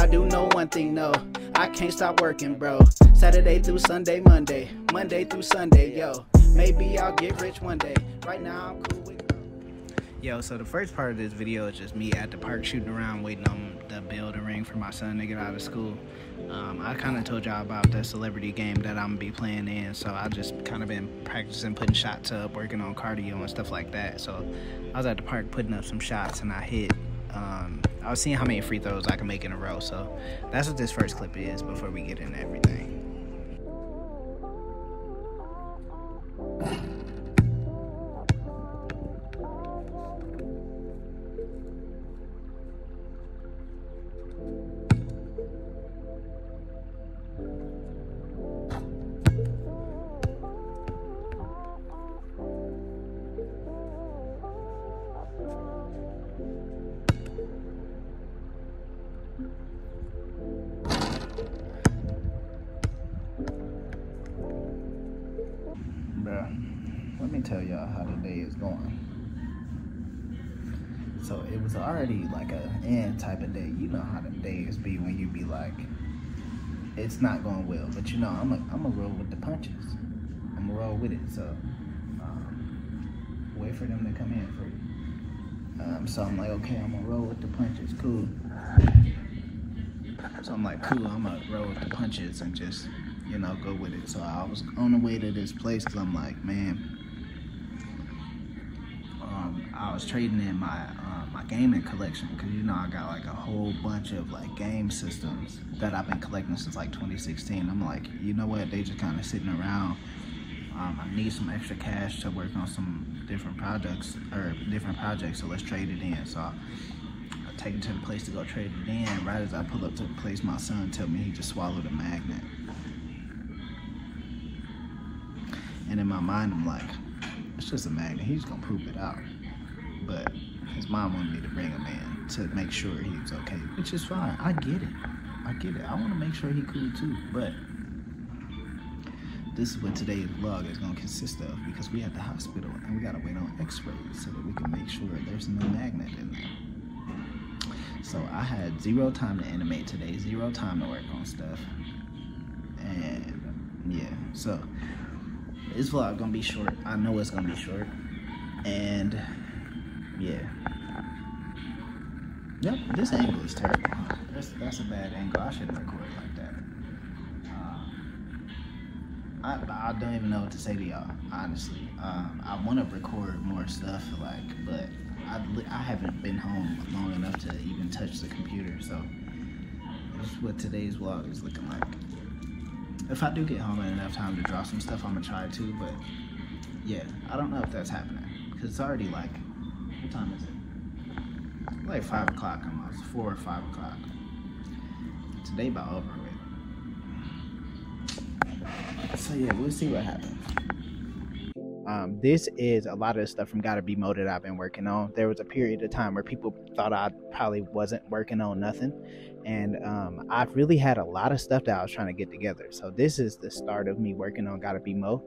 I do know one thing, no, I can't stop working, bro. Saturday through Sunday, Monday, Monday through Sunday, yo. Maybe I'll get rich one day. Right now I'm cool with yo. So the first part of this video is just me at the park shooting around, waiting on the bell to ring for my son to get out of school. I kind of told y'all about that celebrity game that I'm gonna be playing in, so I just kind of been practicing putting shots up, working on cardio and stuff like that. So I was at the park putting up some shots and I hit. I was seeing how many free throws I can make in a row, so that's what this first clip is before we get into everything. Let me tell y'all how the day is going. So it was already like an end type of day. You know how the days be when you be like, it's not going well, but you know, I'm a roll with the punches. I'm a roll with it. So wait for them to come in for you. So I'm like, okay, I'm gonna roll with the punches, cool. So I'm like, cool, I'm gonna roll with the punches and just, you know, go with it. So I was on the way to this place because I'm like, man, I was trading in my my gaming collection, because you know I got like a whole bunch of like game systems that I've been collecting since like 2016. I'm like, you know what, they just kind of sitting around. I need some extra cash to work on some different projects, so let's trade it in. So I take it to the place to go trade it in. Right as I pull up to the place, my son told me he just swallowed a magnet. And in my mind, I'm like, it's just a magnet. He's gonna poop it out. But his mom wanted me to bring him in to make sure he was okay, which is fine. I get it. I get it. I want to make sure he cool too. But this is what today's vlog is gonna consist of, because we at the hospital and we gotta wait on X-rays so that we can make sure there's no magnet in there. So I had zero time to animate today, zero time to work on stuff, and yeah, so. This vlog gonna be short. I know it's gonna be short. And yeah. Yep, this angle is terrible. That's a bad angle. I shouldn't record like that. I don't even know what to say to y'all, honestly. I wanna record more stuff, like, but I haven't been home long enough to even touch the computer, so this is what today's vlog is looking like. If I do get home in enough time to draw some stuff, I'm gonna try to, but yeah, I don't know if that's happening, because it's already like, what time is it? Like 5 o'clock almost, 4 or 5 o'clock. Today about over with. So yeah, we'll see what happens. This is a lot of the stuff from Gotta Be Mo that I've been working on. There was a period of time where people thought I probably wasn't working on nothing. And I really had a lot of stuff that I was trying to get together. So this is the start of me working on Gotta Be Mo.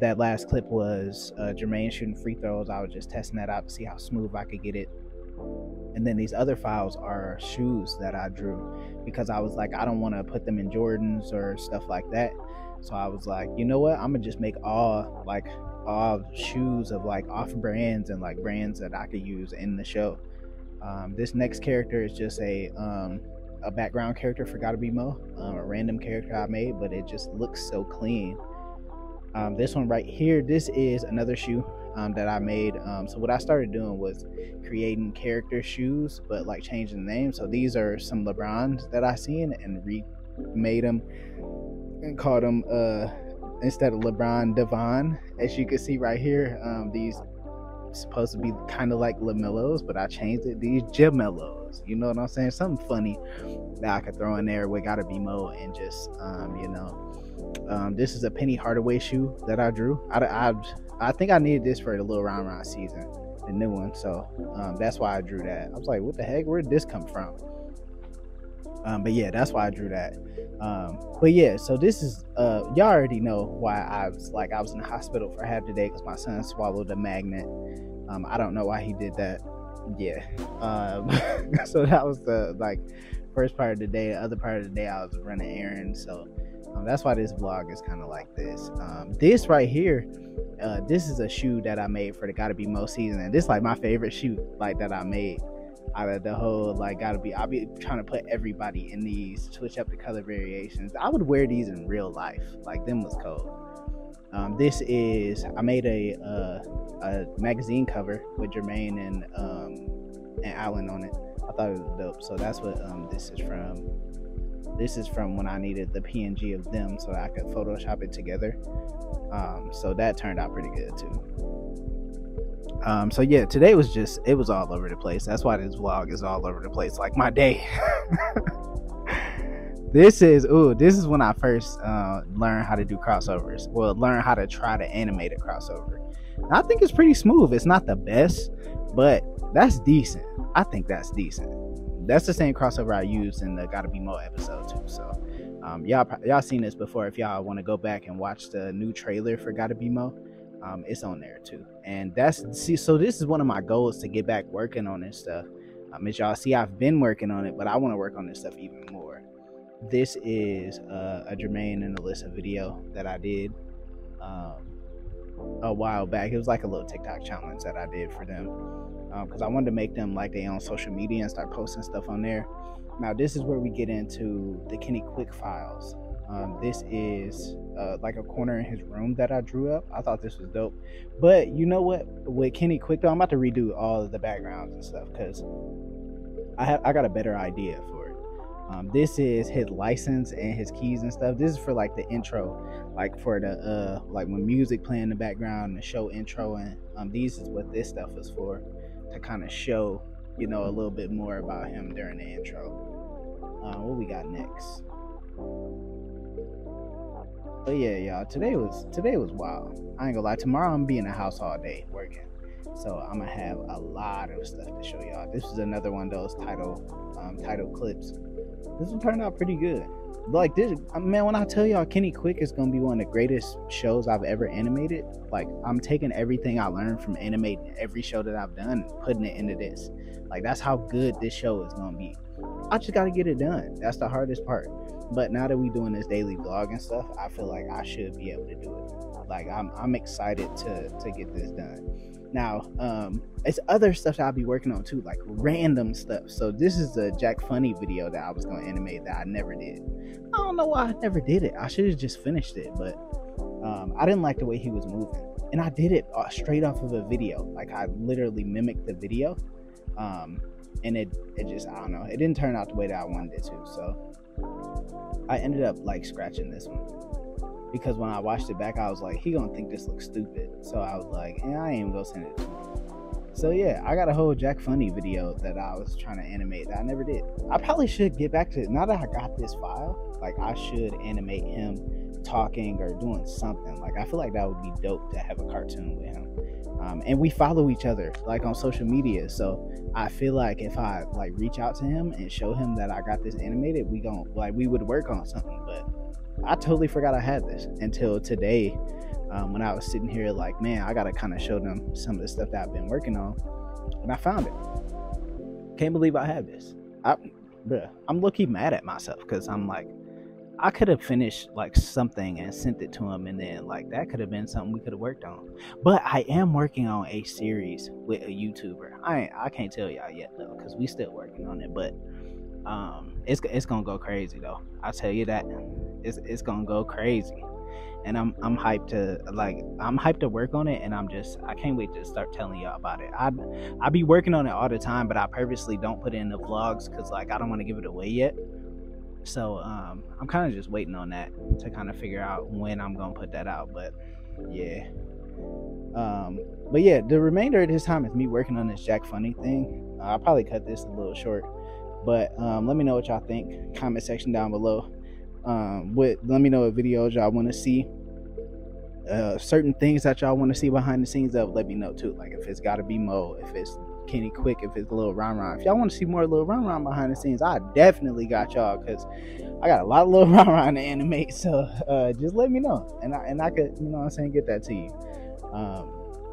That last clip was Jermaine shooting free throws. I was just testing that out to see how smooth I could get it. And then these other files are shoes that I drew, because I was like, I don't want to put them in Jordans or stuff like that. So I was like, you know what? I'm gonna just make all shoes of like off brands and like brands that I could use in the show. This next character is just a background character for Gotta Be Mo, a random character I made, but it just looks so clean. This one right here, this is another shoe that I made. So what I started doing was creating character shoes, but like changing the name. So these are some LeBrons that I seen and remade them and called them, instead of LeBron, Devon. As you can see right here, these supposed to be kind of like LaMelos, but I changed it. These Gemellos, you know what I'm saying? Something funny that I could throw in there with Gotta Be Mo, and just, you know, this is a Penny Hardaway shoe that I drew. I think I needed this for the Lil Ron Ron season, the new one. So that's why I drew that. I was like, what the heck? Where did this come from? But yeah, that's why I drew that. But yeah, so this is, y'all already know why I was in the hospital for half the day, because my son swallowed a magnet. I don't know why he did that. Yeah. So that was the, like, first part of the day. The other part of the day I was running errands, so that's why this vlog is kind of like this. This right here, this is a shoe that I made for the Gotta Be Mo season, and this is like my favorite shoe like that I made out of the whole like Gotta Be. I'll be trying to put everybody in these, switch up the color variations. I would wear these in real life, like them was cold. This is, I made a magazine cover with Jermaine and Alan on it. I thought it was dope, so that's what this is from. This is from when I needed the PNG of them so I could Photoshop it together. So that turned out pretty good too. So yeah, today was just, it was all over the place. That's why this vlog is all over the place, like my day. This is when I first learned how to do crossovers. Well, learn how to try to animate a crossover. And I think it's pretty smooth. It's not the best, but that's decent. I think that's decent. That's the same crossover I used in the Gotta Be Mo episode too. So y'all seen this before. If y'all want to go back and watch the new trailer for Gotta Be Mo, it's on there too. And that's, see, so this is one of my goals, to get back working on this stuff. As y'all see, I've been working on it, but I want to work on this stuff even more. This is a Jermaine and Alyssa video that I did a while back. It was like a little TikTok challenge that I did for them, because I wanted to make them like they own social media and start posting stuff on there. Now this is where we get into the Kenny Quick files. This is like a corner in his room that I drew up. I thought this was dope, but you know what? With Kenny Quick though, I'm about to redo all of the backgrounds and stuff because I got a better idea for. This is his license and his keys and stuff. This is for like the intro, like for the like when music playing in the background, the show intro, and these is what this stuff is for, to kind of show, you know, a little bit more about him during the intro. What we got next? But yeah, y'all, today was wild. I ain't gonna lie. Tomorrow I'm be in the house all day working, so I'm gonna have a lot of stuff to show y'all. This is another one of those title clips. This one turned out pretty good. Like this, man, when I tell y'all Kenny Quick is gonna be one of the greatest shows I've ever animated. Like I'm taking everything I learned from animating every show that I've done and putting it into this. Like that's how good this show is gonna be. I just gotta get it done. That's the hardest part. But now that we doing this daily vlog and stuff, I feel like I should be able to do it. Like I'm excited to get this done. Now, it's other stuff that I'll be working on too, like random stuff. So this is the Jack Funny video that I was going to animate that I never did. I don't know why I never did it. I should have just finished it, but I didn't like the way he was moving. And I did it straight off of a video. Like I literally mimicked the video. And it just, I don't know, it didn't turn out the way that I wanted it to. So I ended up like scratching this one, because when I watched it back, I was like, he gonna think this looks stupid. So I was like, and I ain't gonna send it to him. So yeah, I got a whole Jack Funny video that I was trying to animate that I never did. I probably should get back to it. Now that I got this file, like I should animate him talking or doing something. Like I feel like that would be dope to have a cartoon with him. And we follow each other like on social media. So I feel like if I like reach out to him and show him that I got this animated, we would work on something. But I totally forgot I had this until today, when I was sitting here like, man, I gotta kind of show them some of the stuff that I've been working on, and I found it. Can't believe I had this. I'm low-key mad at myself because I'm like, I could have finished like something and sent it to him, and then like that could have been something we could have worked on. But I am working on a series with a YouTuber. I can't tell y'all yet though because we still working on it, but it's gonna go crazy though. I'll tell you that. It's gonna go crazy, and I'm hyped to work on it, and I can't wait to start telling y'all about it. I be working on it all the time, but I purposely don't put it in the vlogs because like I don't want to give it away yet. So I'm kind of just waiting on that to kind of figure out when I'm gonna put that out. But yeah, the remainder of this time is me working on this Jack Funny thing. I'll probably cut this a little short, but let me know what y'all think. Comment section down below. Let me know what videos y'all want to see, certain things that y'all want to see behind the scenes of. Let me know too, like if it's Gotta Be Mo, if it's Kenny Quick, if it's Lil Ron Ron. If y'all want to see more Lil Ron Ron behind the scenes, I definitely got y'all, because I got a lot of Lil Ron Ron to animate. So just let me know, and I could, you know what I'm saying, get that to you.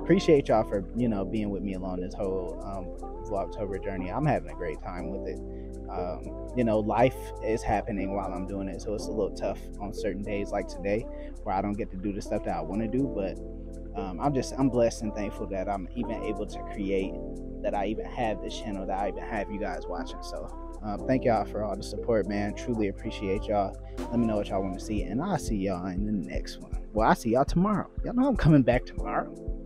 Appreciate y'all for, you know, being with me along this whole vlogtober journey. I'm having a great time with it. you know, life is happening while I'm doing it, so it's a little tough on certain days like today where I don't get to do the stuff that I want to do. But I'm blessed and thankful that I'm even able to create, that I even have this channel, that I even have you guys watching. So thank y'all for all the support, man. Truly appreciate y'all. Let me know what y'all want to see, and I'll see y'all in the next one. Well, I'll see y'all tomorrow. Y'all know I'm coming back tomorrow.